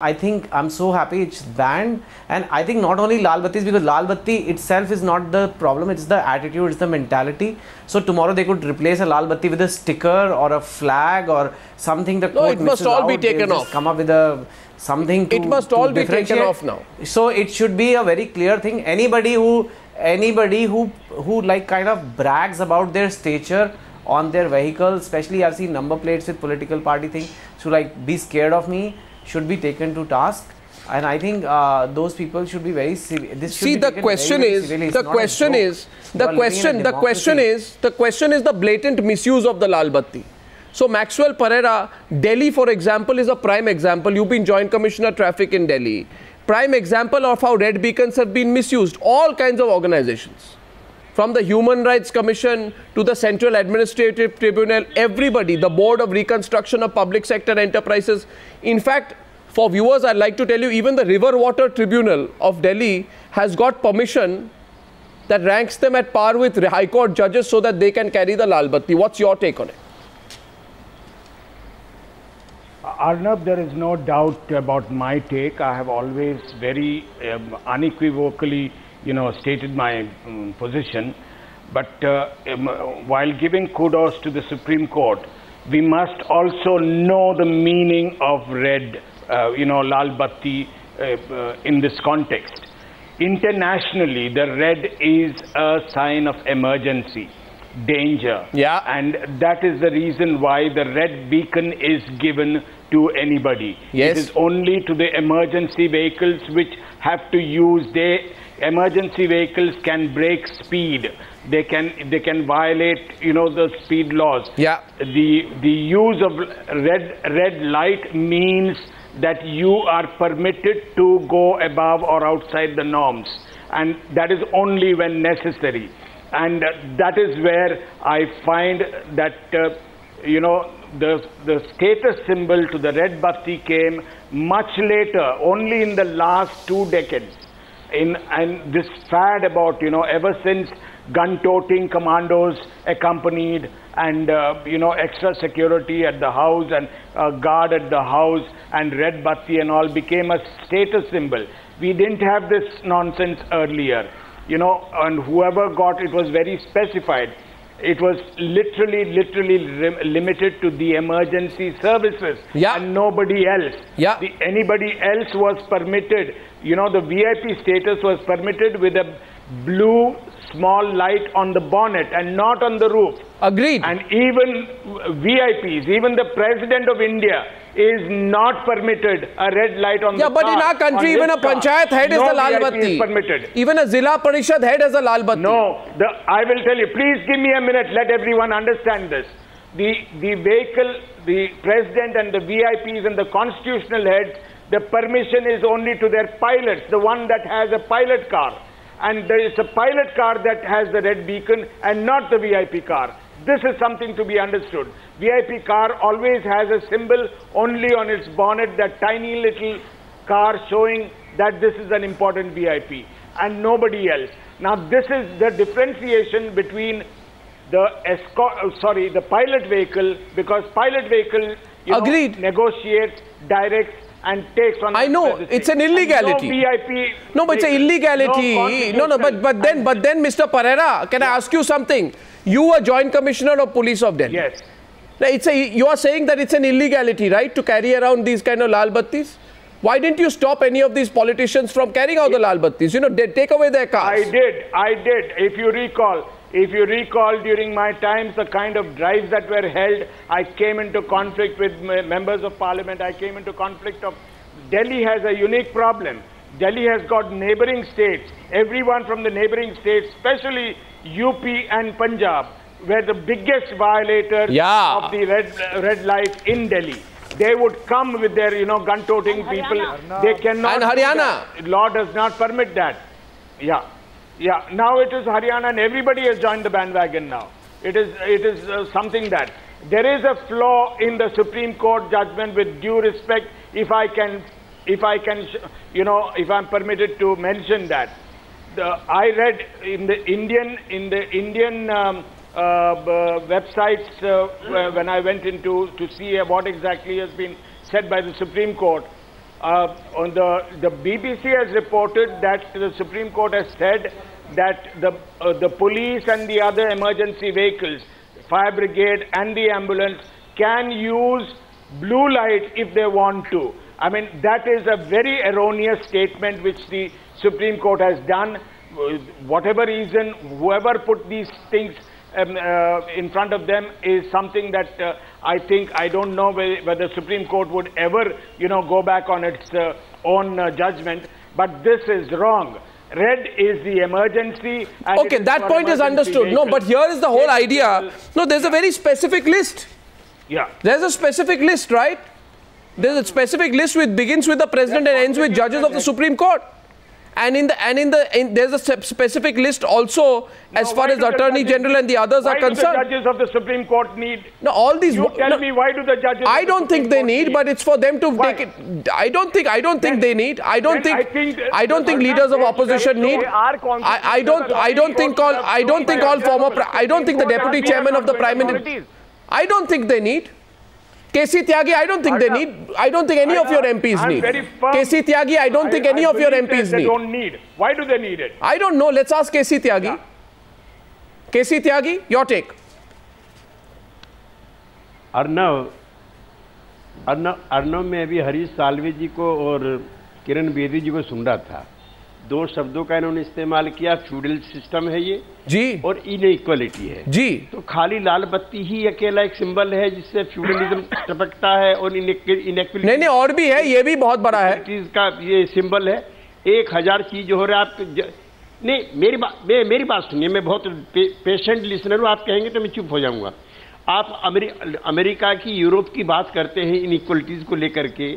I think I'm so happy it's banned, and I think not only Lal Batti, because Lal Batti itself is not the problem, it's the attitude, it's the mentality. So tomorrow they could replace a Lal Batti with a sticker or a flag or something. The court, it must all be taken off. Come up with a something to it must all be taken off now. So it should be a very clear thing. Anybody who like kind of brags about their stature on their vehicle, especially I've seen number plates with political party thing, should like be scared of me, should be taken to task, and I think those people should be very serious. See, the question is, the question is the blatant misuse of the Lal Batti. So Maxwell Pereira, Delhi for example, is a prime example. You've been Joint Commissioner Traffic in Delhi. Prime example of how red beacons have been misused. All kinds of organizations, from the Human Rights Commission to the Central Administrative Tribunal, everybody, the Board of Reconstruction of Public Sector Enterprises. In fact, for viewers, I'd like to tell you, even the River Water Tribunal of Delhi has got permission that ranks them at par with High Court judges so that they can carry the Lal Batti. What's your take on it? Arnab, there is no doubt about my take. I have always very unequivocally stated my position, but while giving kudos to the Supreme Court, we must also know the meaning of red, Lal Batti in this context. Internationally, the red is a sign of emergency, danger, and that is the reason why the red beacon is given to anybody. Yes. It is only to the emergency vehicles which have to use their emergency vehicles can break speed, they can violate the speed laws. The use of red light means that you are permitted to go above or outside the norms, and that is only when necessary, and that is where I find that the status symbol to the red Batti came much later, only in the last 2 decades. And this fad about, ever since gun-toting commandos accompanied and, extra security at the house and guard at the house and red Batti and all became a status symbol. We didn't have this nonsense earlier, and whoever got it was very specified. It was literally limited to the emergency services and nobody else. Anybody else was permitted. The VIP status was permitted with a blue small light on the bonnet and not on the roof. Agreed. And even VIPs, even the President of India is not permitted a red light on the car. But in our country, even a panchayat head is a Lal Batti. Permitted. Even a Zilla Parishad head is a Lal Batti. No, I will tell you, please give me a minute, let everyone understand this. The vehicle, the President and the VIPs and the constitutional heads, the permission is only to their pilots, the one that has a pilot car. And there is a pilot car that has the red beacon and not the VIP car. This is something to be understood. VIP car always has a symbol only on its bonnet, that tiny little car showing that this is an important VIP and nobody else. Now this is the differentiation between the the pilot vehicle, because pilot vehicle negotiates, directs, and takes on. I know it's an illegality. No, VIP no, but it's an illegality. But then, Mr. Pereira, can I ask you something? You were Joint Commissioner of Police of Delhi. Yes. Now, you are saying that it's an illegality, right, to carry around these kind of Lal Battis? Why didn't you stop any of these politicians from carrying out the Lal Battis? They take away their cars. I did. If you recall, during my times, the kind of drives that were held, I came into conflict with members of parliament. I came into conflict of... Delhi has a unique problem. Delhi has got neighboring states. Everyone from the neighboring states, especially UP and Punjab, were the biggest violators of the red light in Delhi. They would come with their, gun-toting people. Haryana. They cannot... And Haryana. Law does not permit that. Now it is Haryana and everybody has joined the bandwagon now. It is something that... There is a flaw in the Supreme Court judgment, with due respect, if I'm permitted to mention that. I read in the Indian websites when I went to see what exactly has been said by the Supreme Court. on the BBC has reported that the Supreme Court has said that the police and the other emergency vehicles, fire brigade and the ambulance, can use blue light if they want to. I mean, that is a very erroneous statement which the Supreme Court has done. Whatever reason, whoever put these things in front of them is something that I think, I don't know whether the Supreme Court would ever, go back on its own judgment, but this is wrong. Red is the emergency. Okay, that point is understood. No, but here is the whole idea. No, there's a very specific list. Yeah. There's a specific list, right? There's a specific list which begins with the president and ends with judges of the Supreme Court. And there's a specific list also as far as the Attorney General and the others are concerned. Why do the judges of the Supreme Court need? No, all these. You tell me, why do the judges? I don't think they need, but it's for them to take it. I don't think they need. I don't think leaders of opposition need. I don't think the deputy chairman of the prime minister. I don't think they need. KC Tyagi, I don't think they need. I don't think any of your MPs need. KC Tyagi, I don't think any of your MPs need. They don't need. Why do they need it? I don't know. Let's ask KC Tyagi. Yeah. KC Tyagi, your take. Arnab में अभी हरीश साल्वे जी को और किरण बेदी जी को सुन रहा था. दो शब्दों का इन्होंने इस्तेमाल किया. फ्यूडल सिस्टम है ये जी और इनइक्वालिटी है जी. तो खाली लाल बत्ती ही अकेला एक सिंबल है जिससे फ्यूडलिज्म टपकता है और इनइक्वालिटी. नहीं, और भी है, ये भी बहुत बड़ा है. चीज का ये सिंबल है. 1000 चीज हो रहा है. आप नहीं, मेरी बात सुनिए. मैं बहुत पेशेंट लिसनर हूँ. आप कहेंगे तो मैं चुप हो जाऊँगा. आप अमेरिका की, यूरोप की बात करते हैं इनइक्वालिटीज को लेकर के,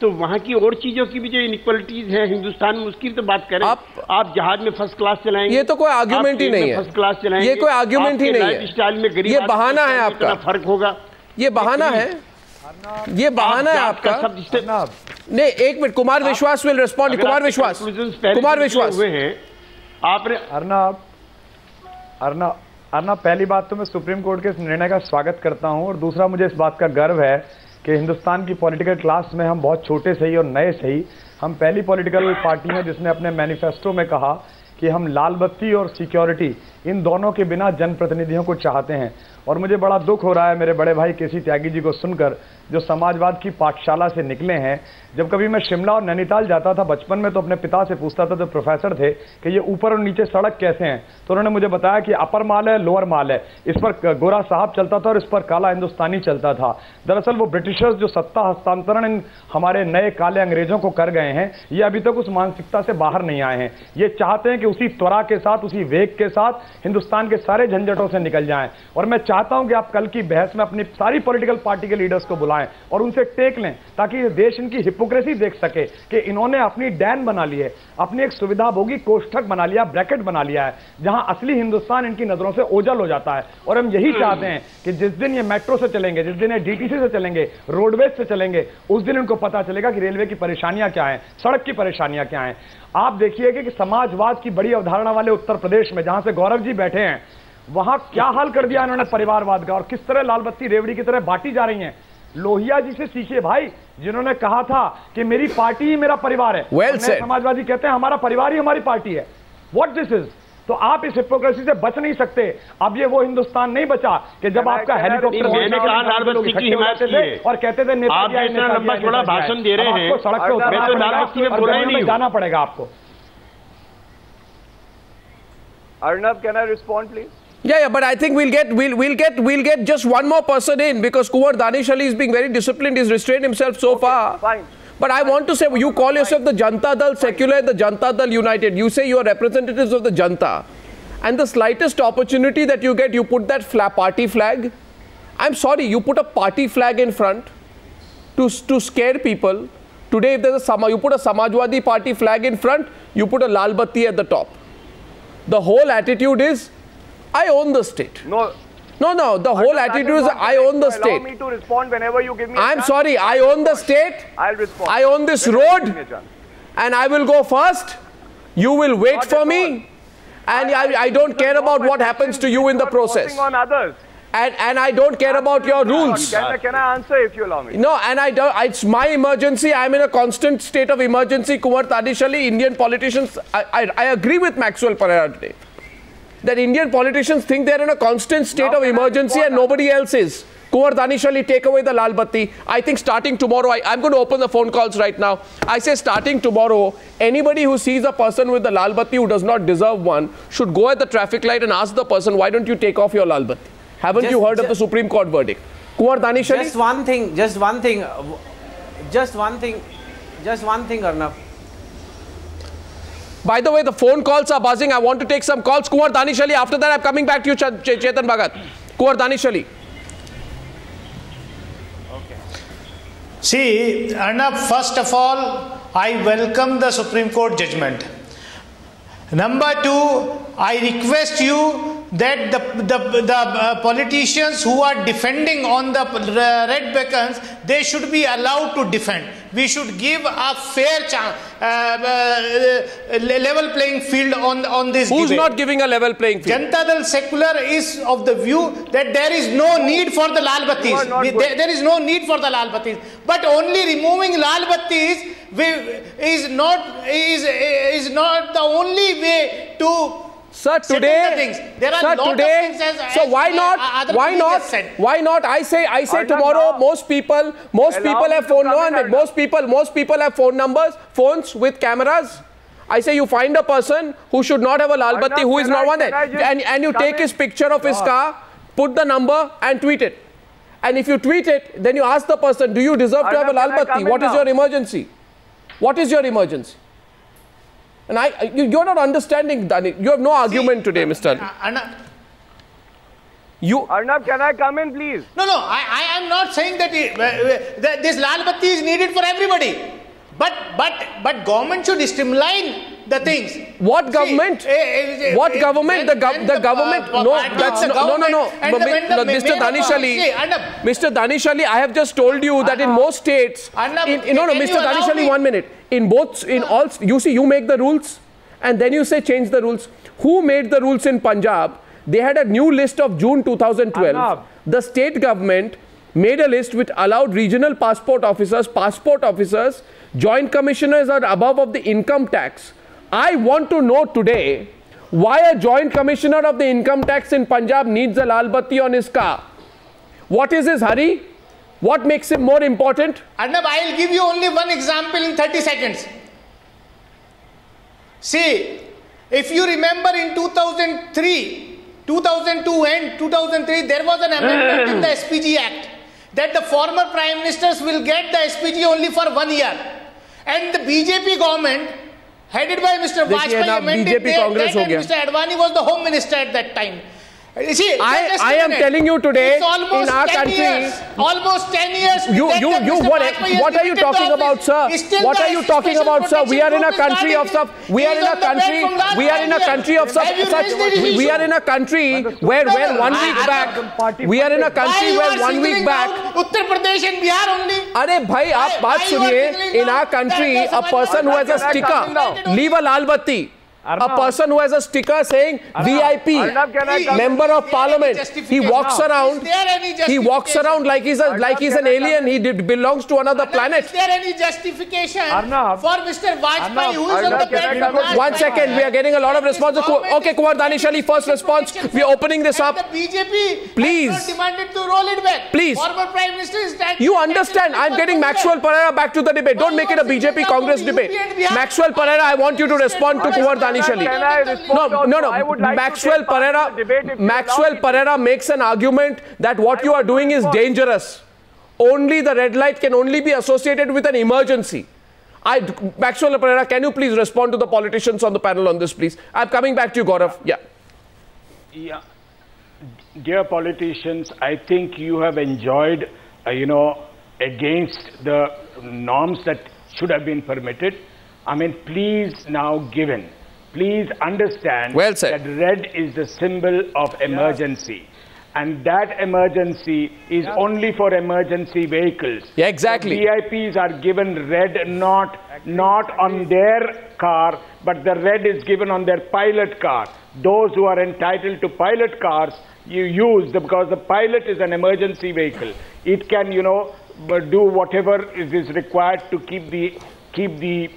तो वहाँ की और चीजों की भी जो इनइक्वालिटीज हैं हिंदुस्तान में, उसकी तो बात करें. आप जहाज में फर्स्ट क्लास चलाएंगे, ये तो कोई आर्ग्यूमेंट ही नहीं है. फर्स्ट क्लास चलाएंगे, ये कोई आर्ग्यूमेंट ही नहीं है. स्टाइल में गरीब, ये बहाना है आपका. फर्क होगा, ये बहाना है. ये बहाना है आपका. नहीं, एक मिनट, कुमार विश्वास विल रिस्पॉन्ड. कुमार विश्वास हुए हैं आपने. अर्नब, पहली बात तो मैं सुप्रीम कोर्ट के निर्णय का स्वागत करता हूँ, और दूसरा मुझे इस बात का गर्व है कि हिंदुस्तान की पॉलिटिकल क्लास में हम बहुत छोटे से ही और नए से ही, हम पहली पॉलिटिकल पार्टी हैं जिसने अपने मैनिफेस्टो में कहा कि हम लाल बत्ती और सिक्योरिटी, इन दोनों के बिना जनप्रतिनिधियों को चाहते हैं. और मुझे बड़ा दुख हो रहा है मेरे बड़े भाई केसी त्यागी जी को सुनकर, जो समाजवाद की पाठशाला से निकले हैं. जब कभी मैं शिमला और नैनीताल जाता था बचपन में, तो अपने पिता से पूछता था, जो प्रोफेसर थे, कि ये ऊपर और नीचे सड़क कैसे हैं, तो उन्होंने मुझे बताया कि अपर माल है, लोअर माल है, इस पर गोरा साहब चलता था और इस पर काला हिंदुस्तानी चलता था. दरअसल वो ब्रिटिशर्स जो सत्ता हस्तांतरण हमारे नए काले अंग्रेजों को कर गए हैं, ये अभी तक उस मानसिकता से बाहर नहीं आए हैं. ये चाहते हैं कि उसी त्वरा के साथ, उसी वेग के साथ हिंदुस्तान के सारे झंझटों से निकल जाएं. और मैं चाहता हूं कि आप कल की बहस में अपनी सारी पॉलिटिकल पार्टी के लीडर्स को बुलाएं और उनसे टेक लें, ताकि ये देश इनकी हिपोक्रेसी देख सके कि इन्होंने अपनी डैन बना ली है, अपनी एक सुविधाभोगी कोष्ठक बना लिया, ब्रैकेट बना लिया है, जहां असली हिंदुस्तान इनकी नजरों से ओझल हो जाता है. और हम यही चाहते हैं कि जिस दिन ये मेट्रो से चलेंगे, जिस दिन ये डीटीसी से चलेंगे, रोडवेज से चलेंगे, उस दिन उनको पता चलेगा कि रेलवे की परेशानियां क्या है, सड़क की परेशानियां क्या है. आप देखिएगा कि समाजवाद की बड़ी अवधारणा वाले उत्तर प्रदेश में, जहां से गौरव जी बैठे हैं, वहां क्या हाल कर दिया उन्होंने परिवारवाद का, और किस तरह लाल बत्ती रेवड़ी की तरह बांटी जा रही हैं. लोहिया जी से सीखे भाई, जिन्होंने कहा था कि मेरी पार्टी ही मेरा परिवार है. well said. समाजवादी कहते हैं हमारा परिवार ही हमारी पार्टी है. What this is. तो आप इस हिपोक्रेसी से बच नहीं सकते. अब ये वो हिंदुस्तान नहीं बचा कि जब आपका हेलीकॉप्टर और कहते थे नेताजी जाना पड़ेगा आपको. Arnab, can I respond, please? Yeah, but I think we'll get just one more person in, because Kunwar Danish Ali is being very disciplined. He's restrained himself so far. Fine. But I want to say, you call yourself the Janata Dal Secular, the Janata Dal United. You say you are representatives of the Janta, and the slightest opportunity that you get, you put that party flag. I'm sorry, you put a party flag in front to scare people. Today, if there's you put a Samajwadi party flag in front, you put a Lal Batti at the top. The whole attitude is, I own the state. No. The whole attitude is, I own the state. Allow me to respond whenever you give me. I'm sorry, I own the state. I'll respond. I own this road, and I will go first. You will wait for me, and I don't care about what happens to you in the process. And I don't care about your rules. Can I answer if you allow me? No, and I don't. It's my emergency. I'm in a constant state of emergency. Kunwar Danish Ali, Indian politicians. I agree with Maxwell Pereira today that Indian politicians think they're in a constant state of emergency and nobody else is. Kunwar Danish Ali, take away the Lal Batti. I think starting tomorrow, I'm going to open the phone calls right now. I say starting tomorrow, anybody who sees a person with the Lal Batti who does not deserve one should go at the traffic light and ask the person, why don't you take off your Lal Batti? Haven't you heard of the Supreme Court verdict? Kunwar Danish Ali? Just one thing, Arnab. By the way, the phone calls are buzzing. I want to take some calls. Kunwar Danish Ali, after that I'm coming back to you, Chetan Bhagat. Kunwar Danish Ali. Okay. See, Arnab, first of all, I welcome the Supreme Court judgment. Number two, I request you that the politicians who are defending on the red beacons, they should be allowed to defend. We should give a fair chance, level playing field on this debate. Who's not giving a level playing field? Janata Dal Secular is of the view that there is no need for the Lal Battis. There is no need for the Lal Battis. But only removing Lal Battis is not the only way to. Sir, today, there are why not? I say tomorrow. Now, most people have phones with cameras. I say you find a person who should not have a Lal Batti, who is not one there, and you take his picture of his car, put the number and tweet it. And if you tweet it, then you ask the person, do you deserve to have a Lal Batti? What is your emergency? What is your emergency? And you're not understanding, Dani. You have no argument today, Mr. Arnab. Arnab, can I come in, please? No, I am not saying that this Lal Batti is needed for everybody. But government should streamline the things. What government? What government? The government? No. Mr. Danish Ali, I have just told you that in most states. Mr. Danish Ali, 1 minute. In all, you see, you make the rules and then you say change the rules. Who made the rules in Punjab? They had a new list of June 2012. Arnab. The state government made a list which allowed regional passport officers, joint commissioners are above of the income tax. I want to know today why a joint commissioner of the income tax in Punjab needs a Lal Batti on his car. What is his hurry? What makes him more important? Arnab, I will give you only one example in 30 seconds. See, if you remember in 2002 and 2003, there was an amendment in the SPG Act that the former prime ministers will get the SPG only for 1 year. And the BJP government, headed by Mr. Vajpayee, amended that, and Mr. Advani was the home minister at that time. See, I am telling you today, in our country, almost 10 years. What are you talking about, sir? What are you talking about, sir? We are in a country of stuff. We are in a country where 1 week back. Uttar Pradesh and Bihar only. Arey bhai, aap baat suniye. In our country, a person who has a sticker, leave a Lal Batti. Arnab. A person who has a sticker saying VIP, member of parliament, he walks around like he's an alien. He belongs to another planet. Is there any justification for Mr. Vajpayee, who is on the bed? 1 second, we are getting a lot of responses. Okay, Kunwar Danish Ali, first response. We are opening this up. BJP, please. Demanded to roll it back. Please. Former Prime Minister is that. You understand? I'm getting Maxwell Pereira back to the debate. Don't make it a BJP-Congress debate. Maxwell Pereira, I want you to respond to Kunwar Danish. No. Like Maxwell Pereira makes an argument that what you are doing is dangerous. Only the red light can only be associated with an emergency. Maxwell Pereira, can you please respond to the politicians on the panel on this, please? I'm coming back to you, Gaurav. Yeah. Dear politicians, I think you have enjoyed, against the norms that should have been permitted. I mean, please now give in. Please understand that red is the symbol of emergency. And that emergency is only for emergency vehicles. Yeah, exactly. The VIPs are given red not on their car, but the red is given on their pilot car. those who are entitled to pilot cars you use, because the pilot is an emergency vehicle. It can, you know, do whatever is required to keep the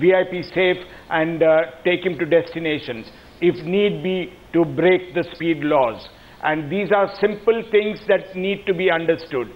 VIP safe and take him to destinations, if need be, to break the speed laws. And these are simple things that need to be understood.